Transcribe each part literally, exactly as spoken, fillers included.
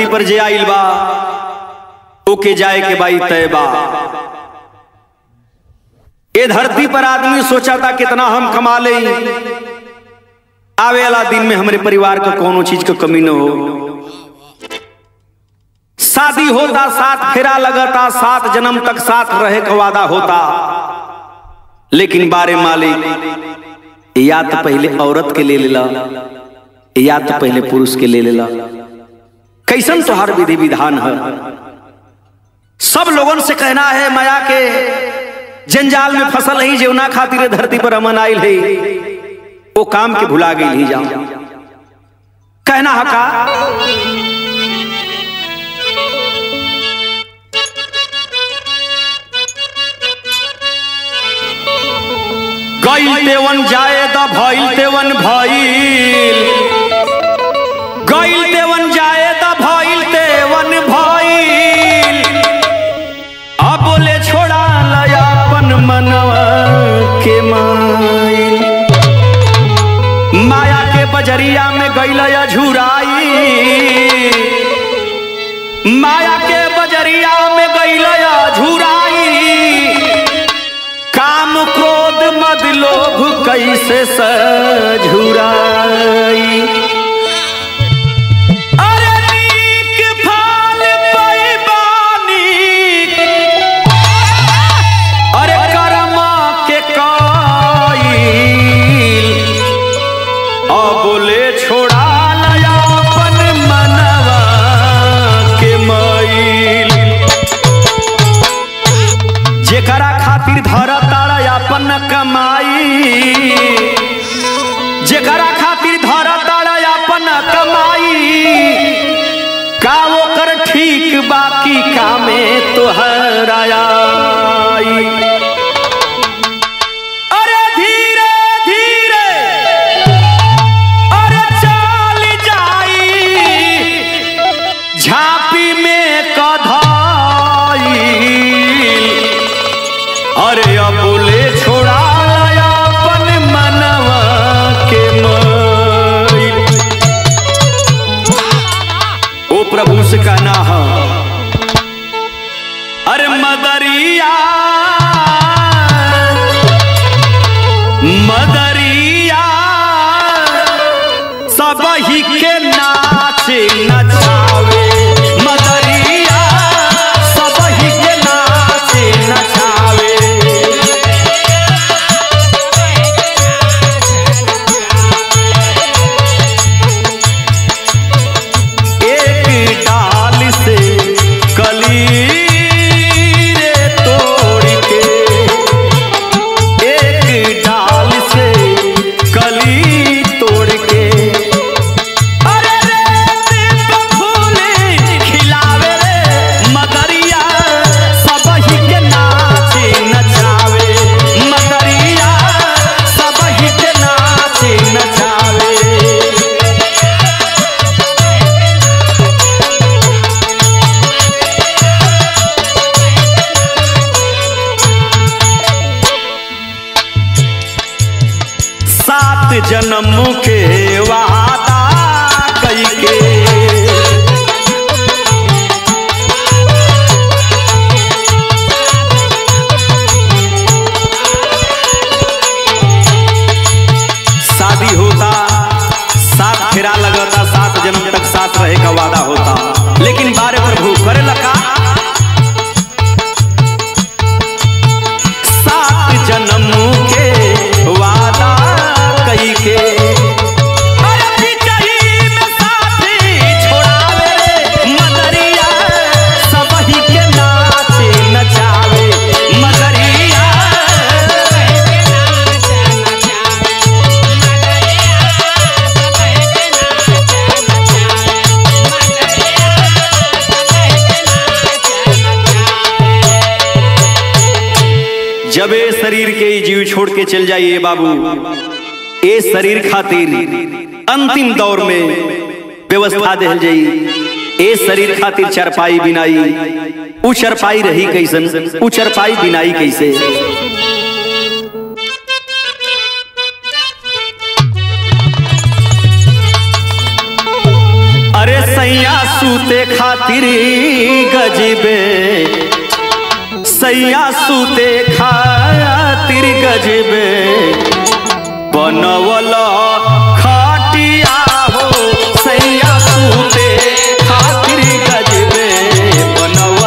धरती पर जे आइल बा ओके जाए के भाई तैबा। ये धरती पर आदमी सोचा था कितना हम कमा ले, आवे वाला दिन में हमारे परिवार का कोनो चीज का कमी न हो। शादी होता, साथ फेरा लगता, सात जन्म तक साथ रहे का वादा होता, लेकिन बारे मालिक या तो पहले औरत के ले लेला या तो पहले पुरुष के ले लेला। कैसन तोहर विधि विधान है। सब लोगों से कहना है माया के जंजाल में फसल नहीं जीवना खातिर धरती पर अमन आयल है, वो काम के भुला गई ही जाओ। कहना है का गई तेवन जाए दा भाई तेवन भाई गई तेवन जाए दा भाई तेवन भाई अब बोले छोड़ा लया अपन मनवा के माइल माया के बजरिया में गईलया झुराई माया के बजरिया में गईलया झुराई काम क्रोध मद लोभ कैसे सझुराई। जब ए शरीर के जीव छोड़ के चल जाइए बाबू, ए शरीर खातिर अंतिम दौर में व्यवस्था दिल जाई। ए शरीर खातिर चरपाई बिनाई, उ चरपाई रही कैसन, उ चरपाई बिनाई कैसे। अरे सैया सूते खातिर गजबे, सैया सूते खातिर गजबे बनवल खटिया हो, सैया सूते खातिर गजबे बनवल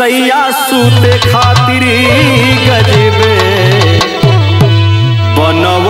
सैया सूते खातिर गजबे बनव